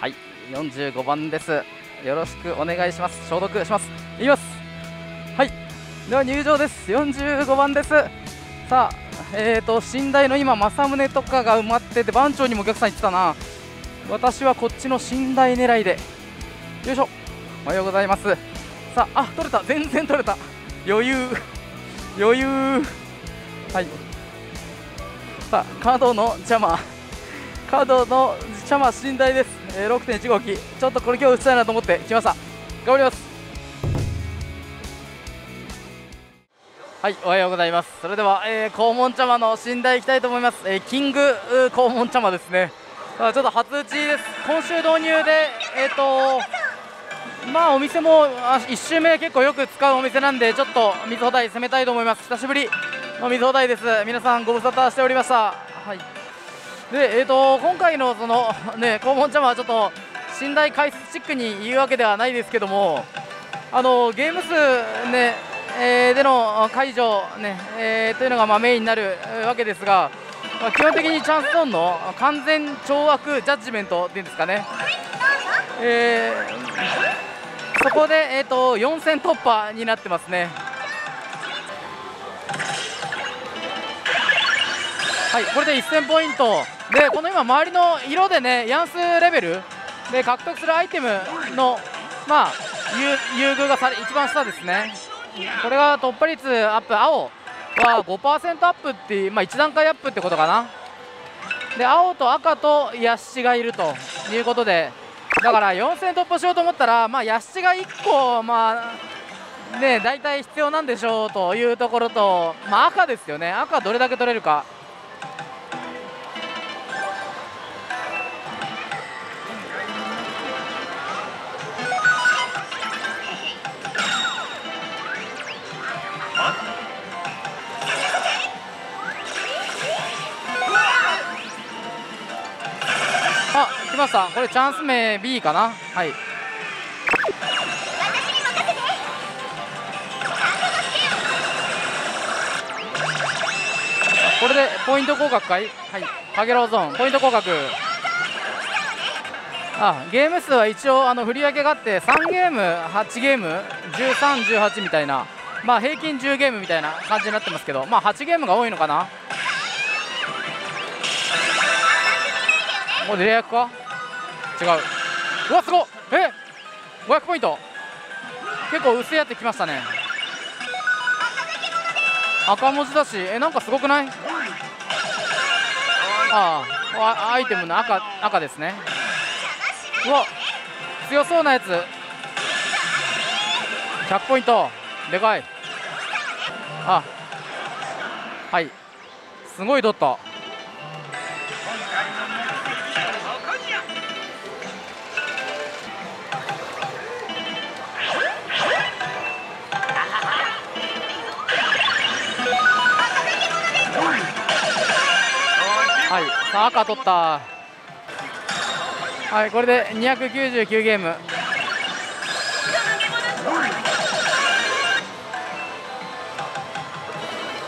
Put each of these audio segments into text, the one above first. はい、45番です。よろしくお願いします。消毒します。いきます。はい、では入場です。45番です。さあ、寝台の今、正宗とかが埋まってて、番長にもお客さん行ってたな。私はこっちの寝台狙いで。よいしょ。おはようございます。さあ、あ、取れた。全然取れた。余裕。余裕。はい。さあ、角の邪魔。角の邪魔、寝台です。6.15 期、ちょっとこれ今日打ちたいなと思って来ました。頑張ります。はい、おはようございます。それでは、黄門ちゃまの寝台行きたいと思います。キング黄門ちゃまですね。ちょっと初打ちです。今週導入で、まあお店も1周目結構よく使うお店なんで、ちょっと水穂台攻めたいと思います。久しぶりの水穂台です。皆さんご無沙汰しておりました。はい。で今回のそのね、黄門ちゃまはちょっと寝台解説チックに言うわけではないですけども、ゲーム数、ねでの解除、ねというのがまあメインになるわけですが、まあ、基本的にチャンスゾーンの完全懲悪ジャッジメントっていうんですかね、そこで、4戦突破になってますね。はい、これで1000ポイントで、この今、周りの色でね、ヤンスレベルで獲得するアイテムの、まあ、優遇が一番下ですね。これが突破率アップ、青は 5% アップっていう、まあ、1段階アップってことかな。で、青と赤とヤッシがいるということで、だから4000突破しようと思ったら、まあ、ヤッシが1個、まあね、大体必要なんでしょうというところと、まあ、赤ですよね、赤どれだけ取れるか。来ました。これチャンス名 B かな。はい、これでポイント降格かい。はい、かげろうゾーンポイント降格。あ、ゲーム数は一応振り分けがあって、3ゲーム8ゲーム1318みたいな、まあ平均10ゲームみたいな感じになってますけど、まあ8ゲームが多いのかな。これでレイアックか違う。うわ、すごっ。500ポイント結構薄いやってきましたね。赤文字だし、なんかすごくない？ああ、アイテムの赤ですね。うわ、強そうなやつ。100ポイントでかい。あ、はい、すごいドット。はい、さあ赤取った。はい、これで299ゲーム。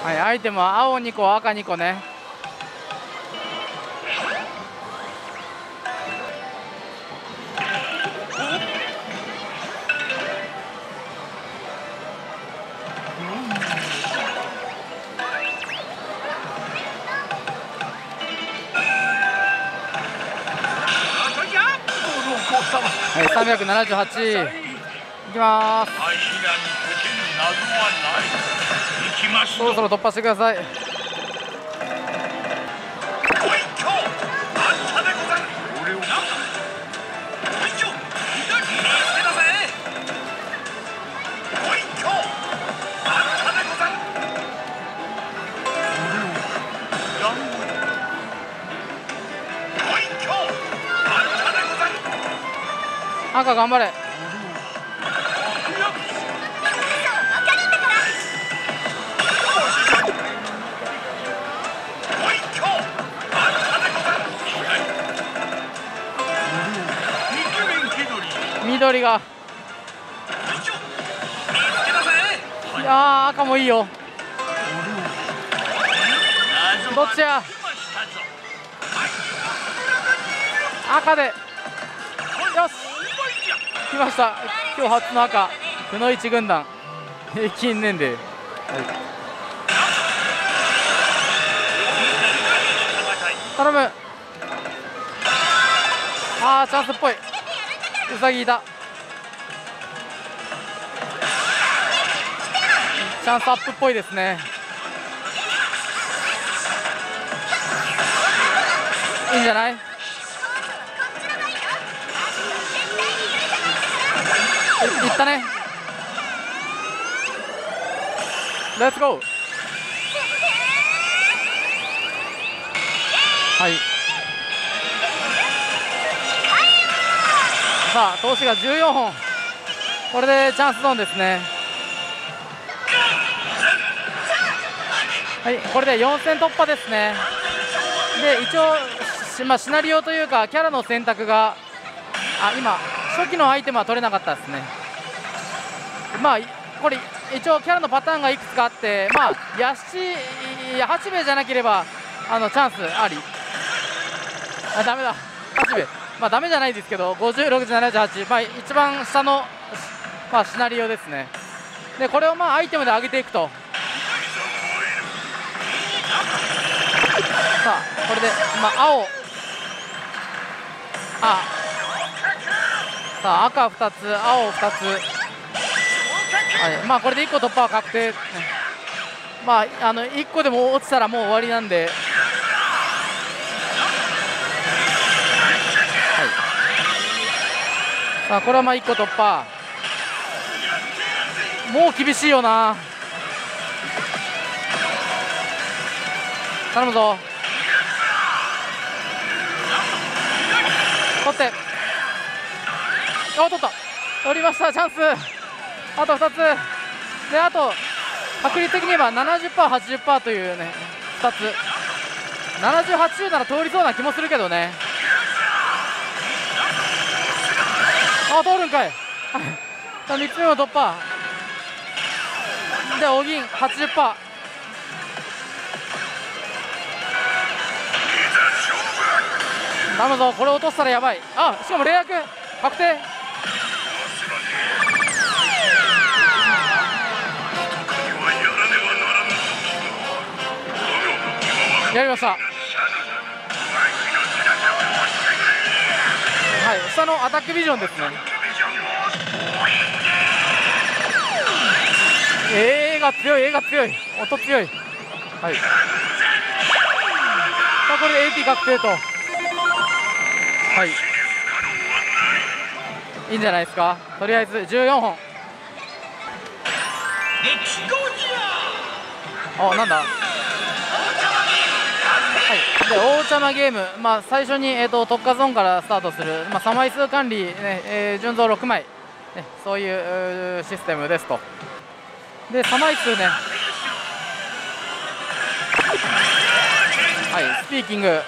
はい、アイテムは青2個赤2個ね。はい、378いきまーす。そろそろ突破してください。赤頑張れ。緑が、いや赤もいいよ。どっちや。赤で。よし来ました。今日初の赤くノ一軍団平均年齢、頼む。ああチャンスっぽい。ウサギいた。チャンスアップっぽいですね。いいんじゃない。いったね。レッツゴー。はい。さあ投手が14本。これでチャンスゾーンですね。はい、これで4戦突破ですね。で一応、まあ、シナリオというかキャラの選択が今初期のアイテムは取れなかったですね。まあこれ一応キャラのパターンがいくつかあって、まあ八兵衛じゃなければチャンスあり。あダメだ八兵衛、まあダメじゃないですけど50、60、78、まあ一番下の、まあ、シナリオですね。でこれをまあアイテムで上げていくと。さあこれで、まあ、青、さあ赤2つ青2つ、はい、まあこれで1個突破は確定、ね、まあ1個でも落ちたらもう終わりなんで、はい、さあこれはまあ1個突破、もう厳しいよな。頼むぞ。取って、あ、取った、取りました、チャンス、あと2つ、であと、確率的に言えば 70%、80% というね、2つ、70、80なら通りそうな気もするけどね、あ、通るんかい、3つ目も突破、で、お銀、80%。頼むぞ、これ落としたらやばい。あ、しかも霊薬確定。やりました。はい、下のアタックビジョンですね。Aが強い、Aが強い、音強い。はい。さあこれで AP 確定と。はい、いいんじゃないですか。とりあえず14本。あ、なんだ、はい、で大茶間ゲーム、まあ、最初に、特化ゾーンからスタートする、まあ、3枚数管理、ね順増6枚、ね、そういうシステムですと。で3枚数ね、はい、スピーキング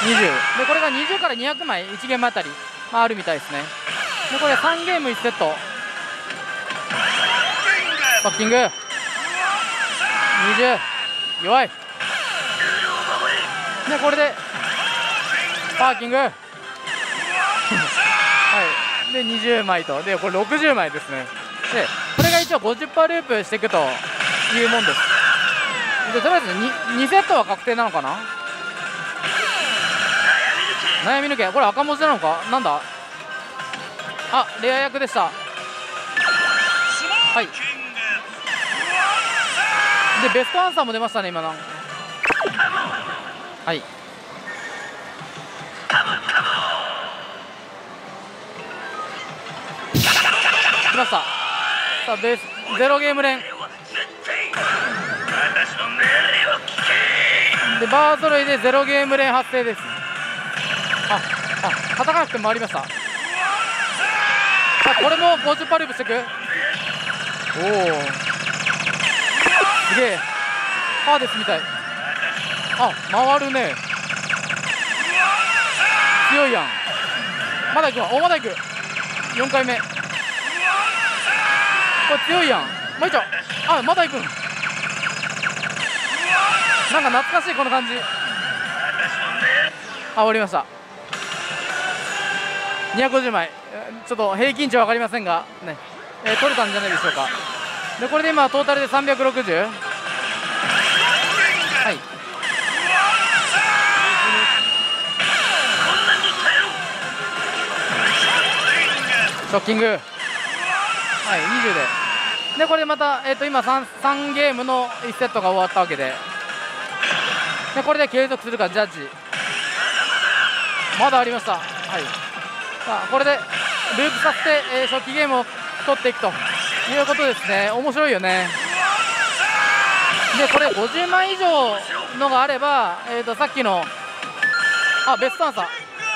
20で、これが20から200枚1ゲームあたり、まあ、あるみたいですね。でこれ3ゲーム1セット、バッキング20弱いで、これでパーキングはいで20枚と、でこれ60枚ですね。でこれが一応 50% ループしていくというもんです。でとりあえず 2セットは確定なのかな。悩み抜け、これ赤文字なのか、なんだ、あレア役でした。はいでベストアンサーも出ましたね今の。はい来ました。さあベース0ゲーム連でバー揃いで0ゲーム連発生です。あ、叩かなくても回りました。これも50%ループしていく。おおすげえ、ハーデスみたい。あ、回るね、強いやん。まだいくわ、おまだいく、4回目、これ強いやん、まいちゃう。あ、まだいくん、なんか懐かしいこの感じ。あ、終わりました。250枚、ちょっと平均値は分かりませんが、ね、取れたんじゃないでしょうか。でこれで今、トータルで360、はい、ショッキング、はい、20で、でこれでまた、今3ゲームの1セットが終わったわけで、でこれで継続するか、ジャッジ、まだありました。はいさあこれでループさせて、初期ゲームを取っていくということですね。面白いよね。でこれ50枚以上のがあれば、さっきのベストアンサー、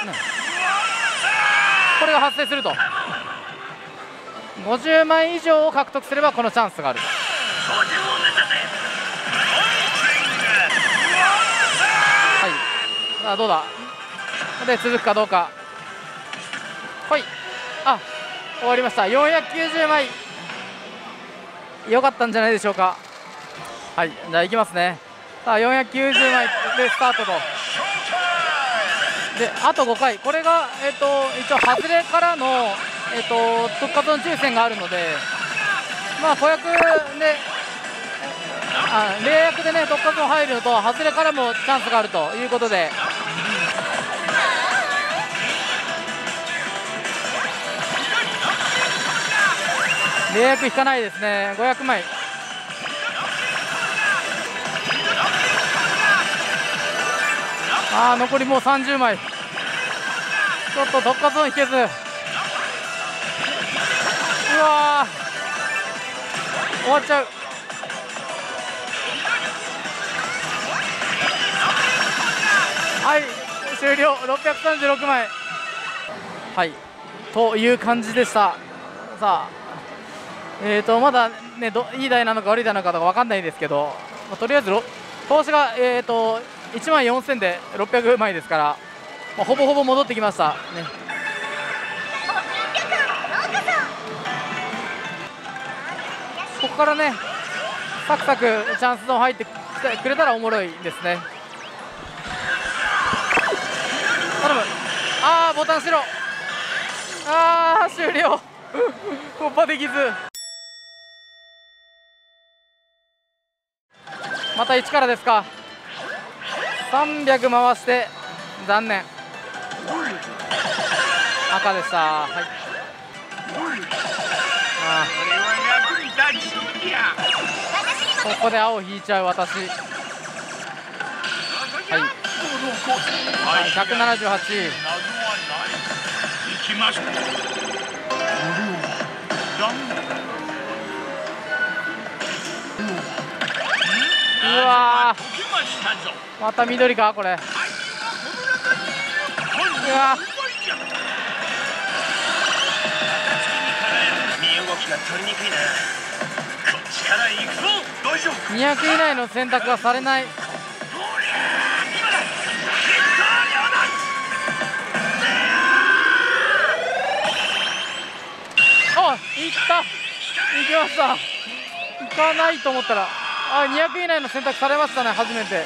ね、これが発生すると50枚以上を獲得すればこのチャンスがある。はいさあどうだで続くかどうか。はい、あ、終わりました。490枚良かったんじゃないでしょうか。はい、じゃあいきますね。さあ490枚でスタートとであと5回、これが、一応外れからの、復活の抽選があるので、まあ500で0役でね復活も入るのと外れからもチャンスがあるということで。0役引かないですね。500枚あー残りもう30枚ちょっとどっかゾーン引けずうわー終わっちゃう。はい終了636枚はいという感じでした。さあまだ、ね、いい台なのか悪い台なのかとか分かんないですけど、まあ、とりあえず投資が、1万4000で600枚ですから、まあ、ほぼほぼ戻ってきました、ね、ここからねサクサクチャンスゾーン入ってくれたらおもろいですね。頼むあーボタン白あー終了突破できずまた1からですか。300回して残念赤でした、はい、あここで青引いちゃう私、はいはい、178うわまた緑かこれうわ200以内の選択はされない。あいったいきました。いかないと思ったらあ200以内の選択されましたね初めて。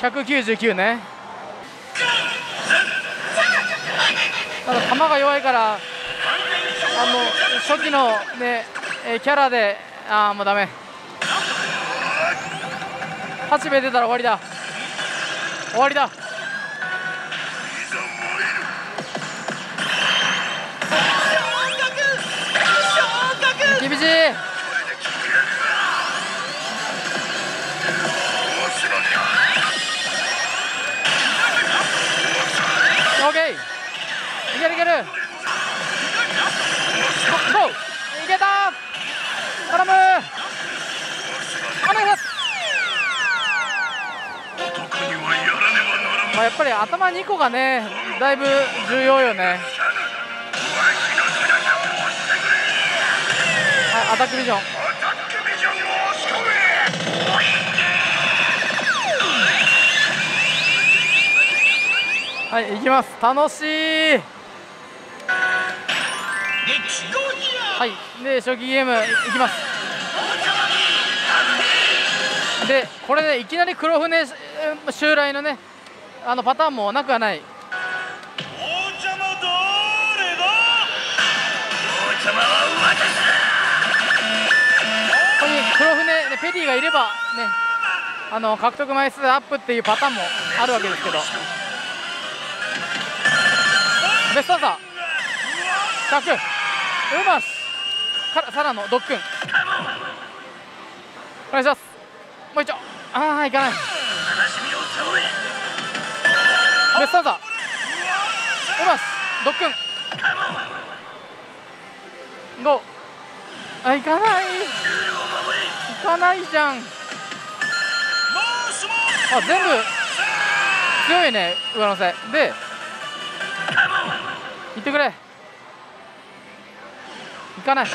OKOK199 ね。ただ球が弱いから初期の、ね、キャラでああもうダメ8名出たら終わりだ終わりだ。厳しいオーケーいけるいけるゴーいけた頼むお願いします。まあやっぱり頭2個がねだいぶ重要よね。アタックビジョンはい行きます楽しい。はいで初期ゲームいきます。でこれでいきなり黒船襲来のねパターンもなくはない。王様どれだ。王様は私だ。ここに黒船ねペリーがいればね獲得枚数アップっていうパターンもあるわけですけど、ベストアンサー100うましからさらのドックンお願いします。もう一丁ああいかない。ベストアンサーうましドックン5あいかないいかないじゃん。あ全部強いね上乗せでいってくれ。いかない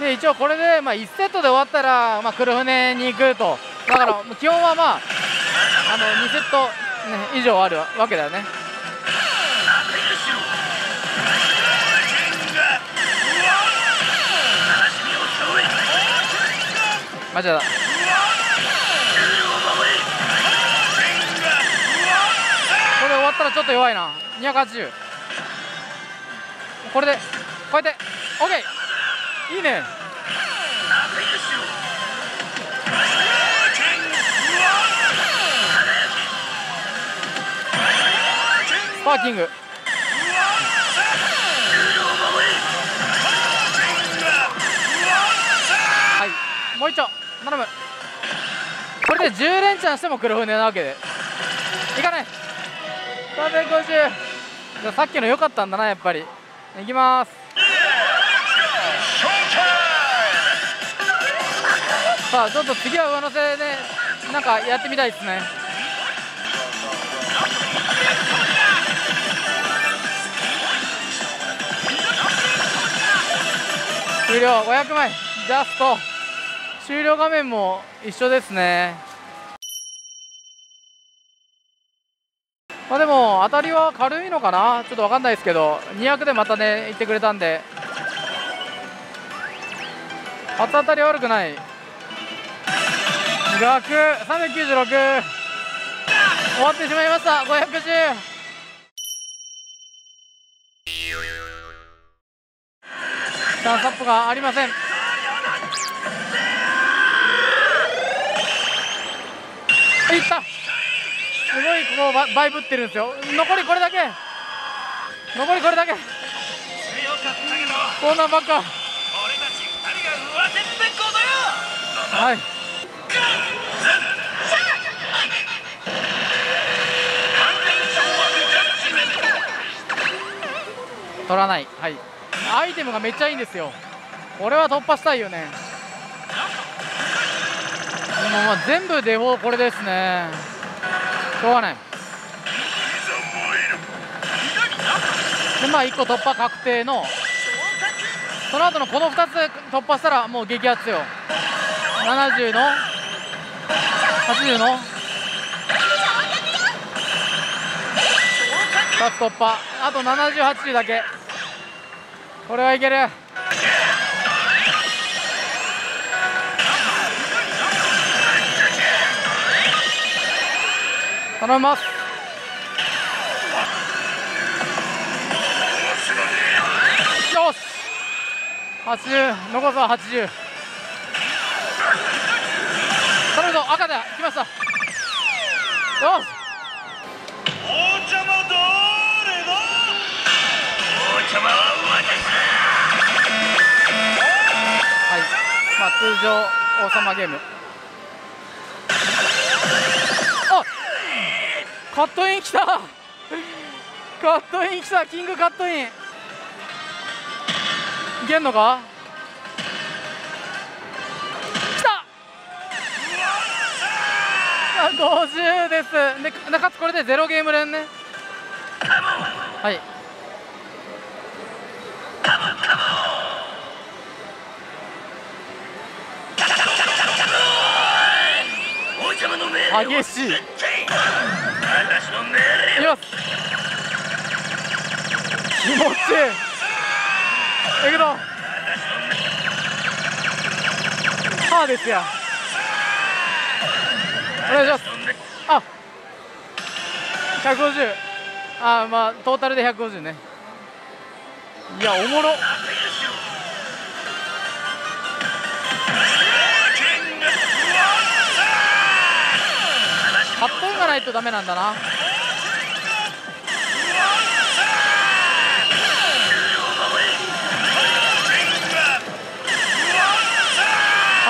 で一応これで、1セットで終わったら、黒船に行くと。だから基本は2セット、以上あるわけだよね。間違えた。ただちょっと弱いな。280これでこうやって OK いいね。スパーキングはいもう一丁頼む。これで10連チャンしても黒船なわけでいかない。350さっきの良かったんだなやっぱり。いきます。さあちょっと次は上乗せでなんかやってみたいですね。終了500枚ジャスト。終了画面も一緒ですね。でも当たりは軽いのかなちょっと分かんないですけど200でまたね行ってくれたんで初当たりは悪くない。額396終わってしまいました。510チャンスアップがありません。いったすごいここ倍ぶってるんですよ。残りこれだけ残りこれだけコーナーばっか。はい取らない。はいアイテムがめっちゃいいんですよ。これは突破したいよね。でも全部デフォこれですね。しょうがない。で1個突破確定のその後のこの2つ突破したらもう激アツよ。70の80の2つ突破あと78だけ。これはいける。頼みます。よし80残すは80頼むぞ。赤だ来ました。よし王様どれだ。王様は私だ。はい通常王様ゲームカットインきたカットインきたキングカットインいけんのかきた50ですでかつこれで0ゲーム連ね。はい激しいよっ気持ちいい。いくぞパーですや。願いします。あ、150。あ、まあトータルで150ね。いや、おもろ。8本がないとダメなんだな。あ、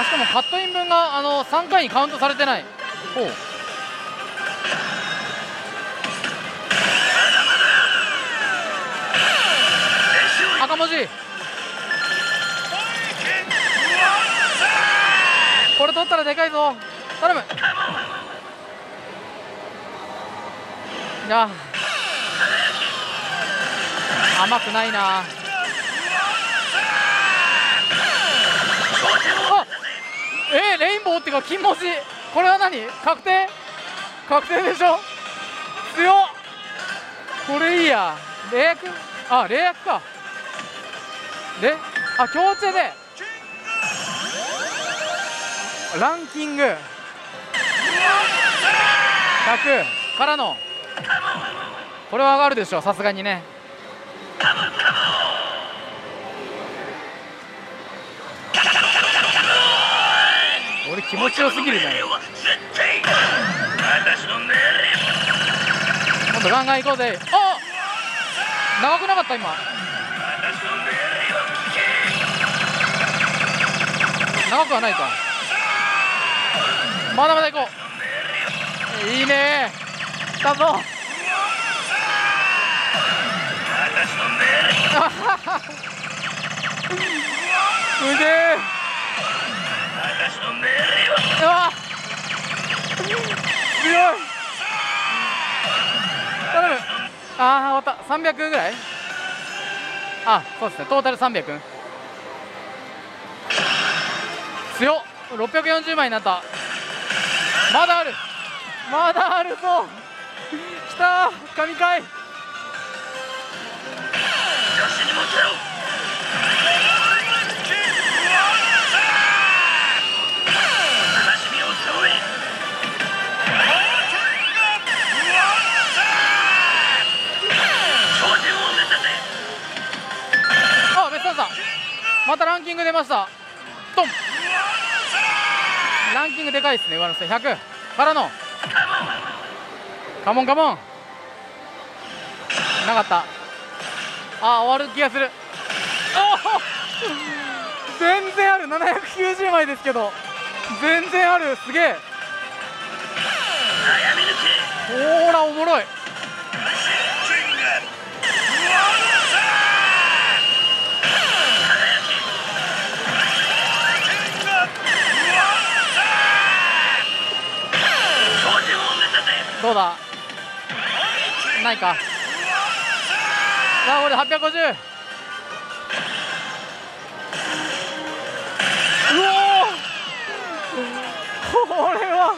しかもカットイン分が3回にカウントされてない。ほう。赤文字。これ取ったらでかいぞ。頼む。甘くないな。あ、レインボーっていうか金文字。これは何、確定、確定でしょ。強っ、これいいや。冷薬、あ、冷薬か。で、あ、強制でランキング100からの、これは上がるでしょ、さすがにね。俺気持ちよすぎるね。もっとガンガン行こうぜ。あっ、長くなかった今。長くはないか。まだまだ行こう。いいね。来たぞ。うげえ。あ、強い。頼む。ああ、終わった。300ぐらい。あ、そうですね、トータル300。強っ。640枚になった。まだある、まだあるぞ。きたー、神回。あ、ベストアンサー。またランキング出ました。ドン。ランキングでかいですね。上乗せ100からのカモンカモン。なかった。あ、終わる気がする。全然ある。790枚ですけど全然ある。すげえ。ほーら、おもろい。どうだ、ないか。あ、俺850。うお、これは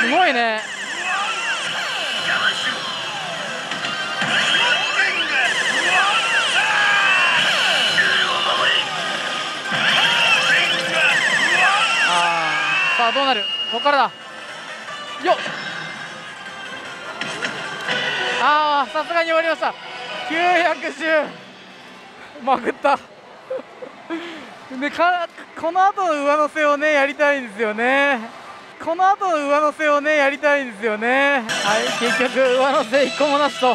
すごいね。あ、さあどうなる。ここからだよっ。あー、さすがに終わりました。910まくったで、この後の上乗せをねやりたいんですよね。この後の上乗せをねやりたいんですよね。はい、結局上乗せ1個もなしと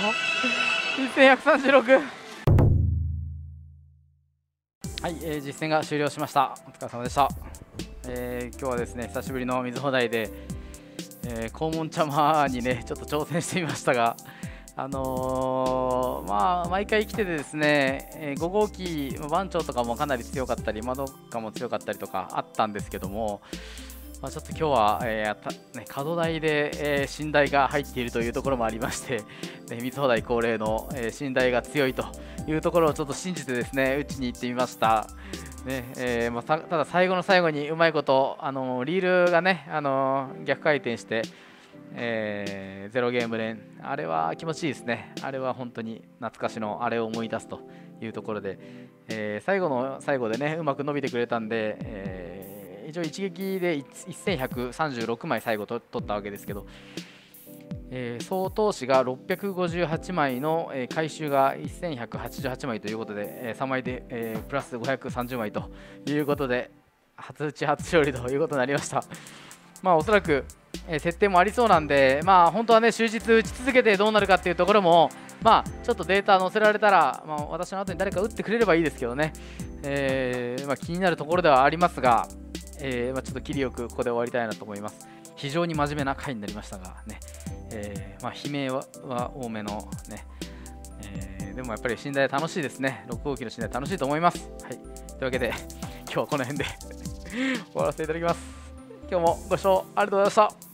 1136。はい、実戦が終了しました。お疲れ様でした。今日はですね、久しぶりの水放題で、黄門ちゃまにねちょっと挑戦してみましたが、まあ毎回来ててですね、5号機番長とかもかなり強かったり、窓かも強かったりとかあったんですけども、まあ、ちょっと今日は、角台で、寝台が入っているというところもありまして、水放題恒例の、寝台が強いというところをちょっと信じてですね打ちに行ってみました。ね、まあ、ただ最後の最後にうまいことリールがね、逆回転して。0ゲーム連、あれは気持ちいいですね。あれは本当に懐かしのあれを思い出すというところで、最後の最後でねうまく伸びてくれたんで、一応一撃で1136枚最後取ったわけですけど、総投資が658枚の、回収が1188枚ということで、3枚で、プラス530枚ということで初打ち初勝利ということになりました。まあおそらく、設定もありそうなんで、まあ、本当はね終日打ち続けてどうなるかっていうところも、まあ、ちょっとデータ載せられたら、まあ、私の後に誰か打ってくれればいいですけどね、まあ、気になるところではありますが、まあ、ちょっと切りよくここで終わりたいなと思います。非常に真面目な回になりましたがね、まあ、悲鳴は多めのね、でもやっぱり寝台楽しいですね。6号機の寝台楽しいと思います。はい、というわけで今日はこの辺で終わらせていただきます。今日もご視聴ありがとうございました。